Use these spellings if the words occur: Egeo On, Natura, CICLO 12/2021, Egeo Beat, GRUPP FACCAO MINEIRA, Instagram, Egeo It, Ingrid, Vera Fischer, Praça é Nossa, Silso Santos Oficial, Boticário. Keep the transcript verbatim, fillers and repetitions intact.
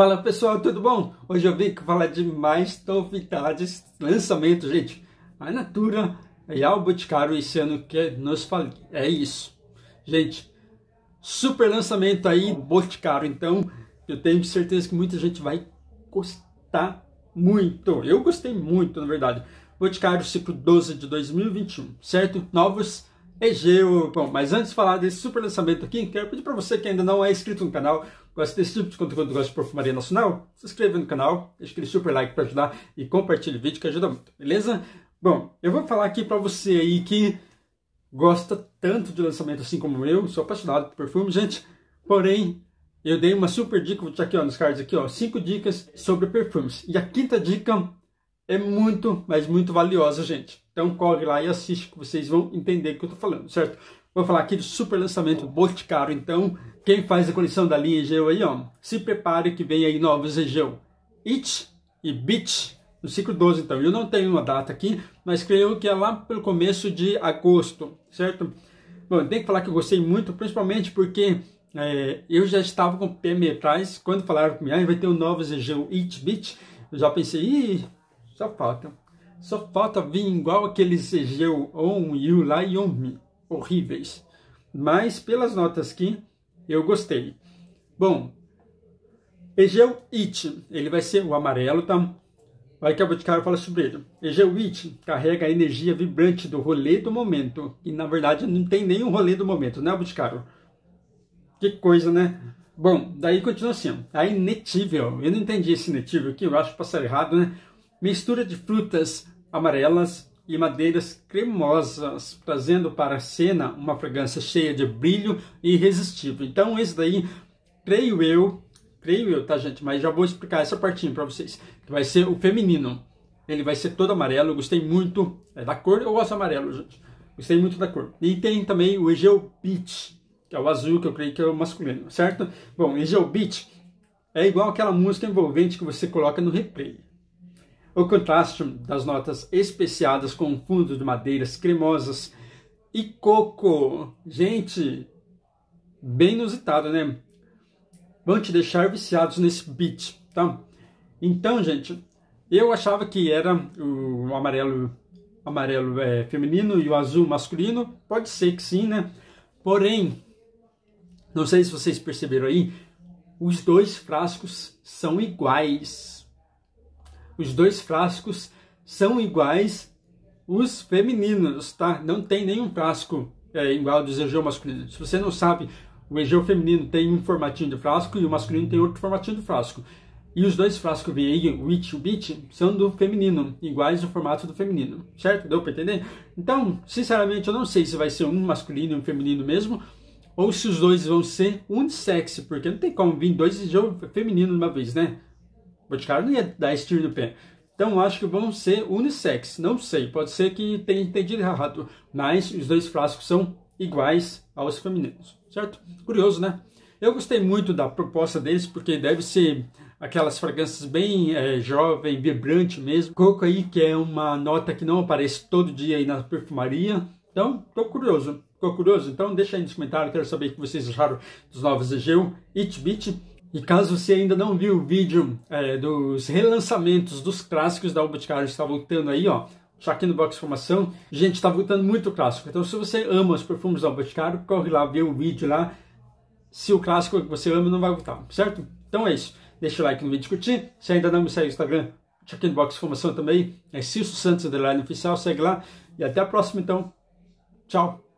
Fala pessoal, tudo bom? Hoje eu vim falar de mais novidades, lançamentos, gente. A Natura e o Boticário esse ano que nos fala. É isso, gente. Super lançamento aí, Boticário. Então, eu tenho certeza que muita gente vai gostar muito. Eu gostei muito, na verdade. Boticário, ciclo doze de dois mil e vinte e um, certo? Novos Egeo. Bom, mas antes de falar desse super lançamento aqui, quero pedir para você que ainda não é inscrito no canal, gosta desse tipo de conteúdo, gosta de perfumaria nacional, se inscreva no canal, deixa aquele super like para ajudar e compartilha o vídeo que ajuda muito, beleza? Bom, eu vou falar aqui para você aí que gosta tanto de lançamento assim como eu, sou apaixonado por perfume, gente, porém, eu dei uma super dica, vou deixar aqui ó, nos cards aqui ó, cinco dicas sobre perfumes, e a quinta dica é muito, mas muito valiosa, gente. Então corre lá e assiste que vocês vão entender o que eu tô falando, certo? Vou falar aqui do super lançamento Boticário. Então, quem faz a coleção da linha Egeo aí, ó, se prepare que vem aí novos Egeo It e Beat no ciclo doze, então. Eu não tenho uma data aqui, mas creio que é lá pelo começo de agosto, certo? Bom, tem que falar que eu gostei muito, principalmente porque é, eu já estava com o pé meio atrás, quando falaram comigo, ah, vai ter um novo Egeo It, Beat, eu já pensei, ih, só falta, só falta vir igual aqueles Egeo On, You lá e On Me, horríveis. Mas pelas notas que eu gostei. Bom, Egeo It, ele vai ser o amarelo, tá? Vai que a Boticário fala sobre ele. Egeo It carrega a energia vibrante do rolê do momento. E na verdade não tem nenhum rolê do momento, né, Boticário? Que coisa, né? Bom, daí continua assim. A inetível, eu não entendi esse inetível aqui, eu acho que passou errado, né? Mistura de frutas amarelas e madeiras cremosas, trazendo para a cena uma fragrância cheia de brilho e irresistível. Então, esse daí, creio eu, creio eu, tá, gente? Mas já vou explicar essa partinha para vocês, que vai ser o feminino. Ele vai ser todo amarelo, eu gostei muito é da cor, eu gosto amarelo, gente. Gostei muito da cor. E tem também o Egeo Beat, que é o azul, que eu creio que é o masculino, certo? Bom, Egeo Beat é igual aquela música envolvente que você coloca no replay. O contraste das notas especiadas com um fundo de madeiras cremosas e coco. Gente, bem inusitado, né? Vão te deixar viciados nesse beat, tá? Então, gente, eu achava que era o amarelo, amarelo é, feminino e o azul masculino. Pode ser que sim, né? Porém, não sei se vocês perceberam aí, os dois frascos são iguais. Os dois frascos são iguais os femininos, tá? Não tem nenhum frasco é, igual ao do Egeo masculino. Se você não sabe, o Egeo feminino tem um formatinho de frasco e o masculino tem outro formatinho de frasco. E os dois frascos que vem aí, o It e o Beat, são do feminino, iguais ao formato do feminino, certo? Deu pra entender? Então, sinceramente, eu não sei se vai ser um masculino e um feminino mesmo, ou se os dois vão ser unissex, porque não tem como vir dois Egeo feminino de uma vez, né? O Boticário não ia dar esse tiro no pé. Então acho que vão ser unissex. Não sei, pode ser que tenha entendido errado. Mas os dois frascos são iguais aos femininos, certo? Curioso, né? Eu gostei muito da proposta deles, porque deve ser aquelas fragrâncias bem é, jovem, vibrante mesmo. Coco aí, que é uma nota que não aparece todo dia aí na perfumaria. Então, tô curioso. Ficou curioso? Então deixa aí nos comentários, quero saber o que vocês acharam dos novos Egeo It Beat. E caso você ainda não viu o vídeo é, dos relançamentos dos clássicos da Boticário, está voltando aí, ó. Já aqui no box de formação, gente, está voltando muito clássico. Então, se você ama os perfumes da Boticário, corre lá, vê o vídeo lá. Se o clássico que você ama não vai voltar, certo? Então é isso. Deixa o like no vídeo, curtir. Se ainda não me segue no Instagram, já aqui no box de formação também. É Silso Santos Oficial, segue lá. E até a próxima, então. Tchau.